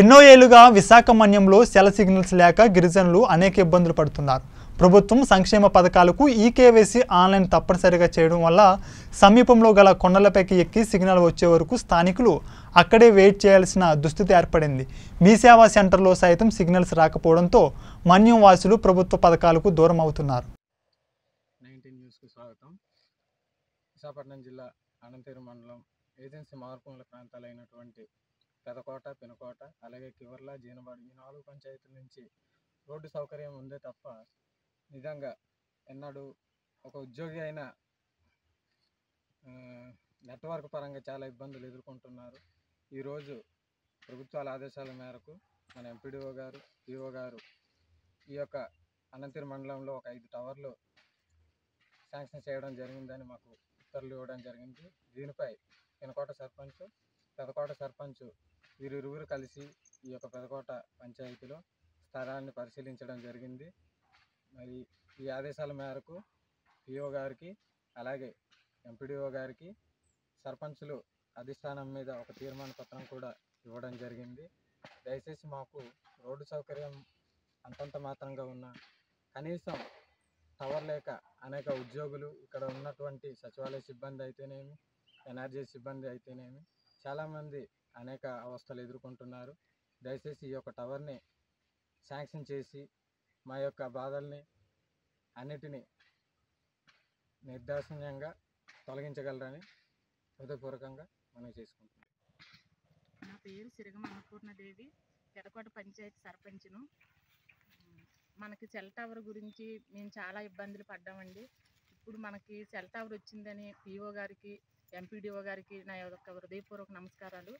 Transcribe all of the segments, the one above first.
ఎన్నో ఏళ్లుగా విశాఖ మన్యంలో సెల్ సిగ్నల్స్ లేక గిరిజనులు అనేక ఇబ్బందులు పడుతున్నారు। ప్రభుత్వం సంక్షేమ పథకాలకు ఈకేవైసీ ఆన్లైన్ తప్పనిసరిగా చేయడం వల్ల సమీపంలో గల కొండలపైకి ఎక్కి సిగ్నల్ వచ్చే వరకు స్థానికులు అక్కడే వెయిట్ చేయాల్సిన దుస్థితి ఏర్పడింది। మీ సేవా సెంటర్లో సైతం సిగ్నల్స్ రాకపోవడంతో మన్యం వాసులు ప్రభుత్వ పథకాలకు దూరం అవుతున్నారు। విశాఖపట్నం జిల్లా అనంతగిరి మండలం ఏజెన్సీ మారుమూల ప్రాంతాలైనటువంటి పెదకోట, పినకోట, అలాగే కివర్ల, జీనవాడ ఈ 4 పంచాయతీల నుంచి రోడ్డు సౌకర్యం ఉందే తప్ప నిజంగా ఎన్నడూ ఒక ఉద్యోగి అయినా నెట్వర్క్ పరంగా చాలా ఇబ్బందులు ఎదుర్కొంటున్నారు। ఈరోజు ప్రభుత్వాల ఆదేశాల మేరకు మన ఎంపీడీఓ గారు, ఈఓ గారు ఈ యొక్క అనంతగిరి మండలంలో ఒక 5 టవర్లు శాంక్షన్ చేయడం జరిగిందని మాకు ఉత్తర్వులు ఇవ్వడం జరిగింది। దీనిపై పినకోట సర్పంచ్, పెదకోట సర్పంచ్ వీరిరువురు కలిసి ఈ యొక్క పెదకోట పంచాయతీలో స్థలాన్ని పరిశీలించడం జరిగింది। మరి ఈ ఆదేశాల మేరకు పిఓ గారికి అలాగే ఎంపీడీఓ గారికి సర్పంచులు అధిష్టానం మీద ఒక తీర్మాన పత్రం కూడా ఇవ్వడం జరిగింది। దయచేసి మాకు రోడ్డు సౌకర్యం అంతంత మాత్రంగా ఉన్న కనీసం టవర్ లేక అనేక ఉద్యోగులు ఇక్కడ ఉన్నటువంటి సచివాలయ సిబ్బంది అయితేనేమి, ఎన్ఆర్జీ సిబ్బంది అయితేనేమి చాలామంది అనేక అవస్థలు ఎదుర్కొంటున్నారు। దయచేసి ఈ యొక్క టవర్ని శాంక్షన్ చేసి మా యొక్క బాధల్ని అన్నిటినీ నిర్దాక్షిణ్యంగా తొలగించగలరని హృదయపూర్వకంగా మనం చేసుకుంటున్నాం। నా పేరు సిరగమ అన్నపూర్ణదేవి, పెదకోట పంచాయతీ సర్పంచ్ను। మనకి సెల్ టవర్ గురించి మేము చాలా ఇబ్బందులు పడ్డామండి। ఇప్పుడు మనకి సెల్ టవర్ వచ్చిందని పిఓ గారికి, ఎంపీడీఓ గారికి నా యొక్క హృదయపూర్వక నమస్కారాలు।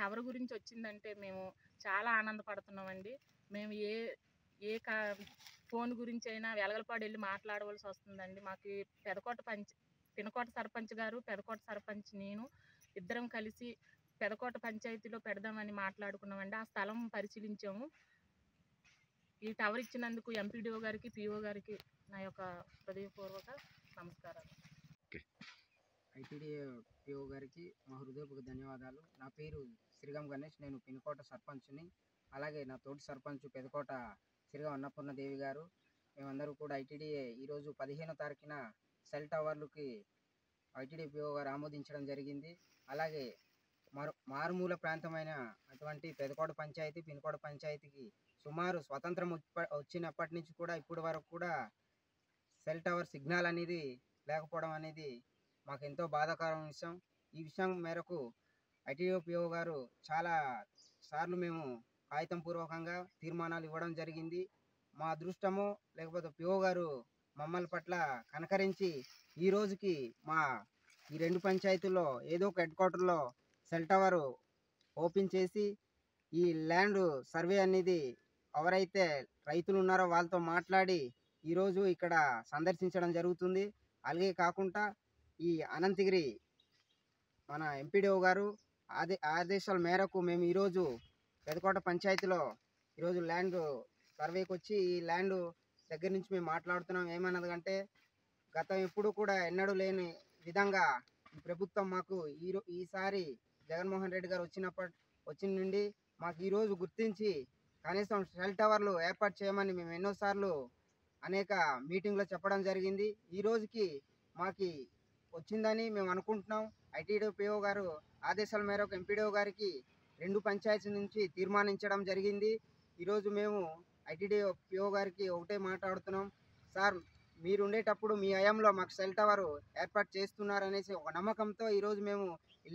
టవర్ గురించి వచ్చిందంటే మేము చాలా ఆనందపడుతున్నామండి। మేము ఏ ఫోన్ గురించి అయినా వెలగలపాడు వెళ్ళి మాట్లాడవలసి వస్తుందండి। మాకు పినకోట సర్పంచ్ గారు, పెదకోట సర్పంచ్ నేను ఇద్దరం కలిసి పెదకోట పంచాయతీలో పెడదామని మాట్లాడుకున్నామండి। ఆ స్థలం పరిశీలించాము। ఈ టవర్ ఇచ్చినందుకు ఎంపీడీఓ గారికి, పిఓ గారికి నా యొక్క హృదయపూర్వక నమస్కారాలు। ఐపీడీఓ పిఓ గారికి మా హృదయపూర్వక ధన్యవాదాలు। నా పేరు శ్రీరామ్ గణేష్, నేను పినకోట సర్పంచ్ని। అలాగే నా తోటి సర్పంచ్ పెదకోట శ్రీరామ్ అన్నపూర్ణదేవి గారు, మేమందరూ కూడా ఐటీడీఏ ఈరోజు 15వ తారీఖున సెల్ టవర్లకి ఐటీడీ పిఓ గారు ఆమోదించడం జరిగింది। అలాగే మారుమూల ప్రాంతమైన అటువంటి పెదకోట పంచాయతీ, పినకోట పంచాయతీకి సుమారు స్వతంత్రం వచ్చినప్పటి నుంచి కూడా ఇప్పటి వరకు కూడా సెల్ టవర్ సిగ్నల్ అనేది లేకపోవడం అనేది మాకు ఎంతో బాధాకరమైన విషయం। ఈ విషయం మేరకు ఐటీడీఓ పిఓ గారు చాలా సార్లు మేము కాగితం పూర్వకంగా తీర్మానాలు ఇవ్వడం జరిగింది। మా అదృష్టము లేకపోతే పిఓ గారు మమ్మల్ని పట్ల కనకరించి ఈ రోజుకి మా ఈ 2 పంచాయతీల్లో ఏదో ఒక హెడ్ క్వార్టర్లో సెల్ టవర్ ఓపెన్ చేసి ఈ ల్యాండ్ సర్వే అనేది ఎవరైతే రైతులు ఉన్నారో వాళ్ళతో మాట్లాడి ఈరోజు ఇక్కడ సందర్శించడం జరుగుతుంది। అలాగే కాకుండా ఈ అనంతగిరి మన ఎంపీడీఓ గారు ఆదేశాల మేరకు మేము ఈరోజు పెదకోట పంచాయతీలో ఈరోజు ల్యాండ్ సర్వేకి వచ్చి ఈ ల్యాండ్ దగ్గర నుంచి మేము మాట్లాడుతున్నాం। ఏమన్నది అంటే గతం ఎప్పుడు కూడా ఎన్నడూ లేని విధంగా ఈ ప్రభుత్వం మాకు ఈసారి జగన్మోహన్ రెడ్డి గారు వచ్చిన నుండి మాకు ఈరోజు గుర్తించి కనీసం సెల్ టవర్లు ఏర్పాటు చేయమని మేము ఎన్నోసార్లు అనేక మీటింగ్లో చెప్పడం జరిగింది। ఈ రోజుకి మాకు వచ్చిందని మేము అనుకుంటున్నాం। ఐటీడీఓ పిఓ గారు ఆదేశాల మేరకు ఎంపీడీఓ గారికి 2 పంచాయతీ నుంచి తీర్మానించడం జరిగింది। ఈరోజు మేము ఐటీడీఓ పిఓ గారికి ఒకటే మాట్లాడుతున్నాం, సార్ మీరు ఉండేటప్పుడు మీ హయాంలో మాకు సెల్ టవర్ ఏర్పాటు చేస్తున్నారనేసి ఒక నమ్మకంతో ఈరోజు మేము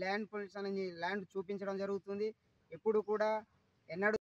ల్యాండ్ పొజిషన్ ల్యాండ్ చూపించడం జరుగుతుంది। ఎప్పుడు కూడా ఎన్నడూ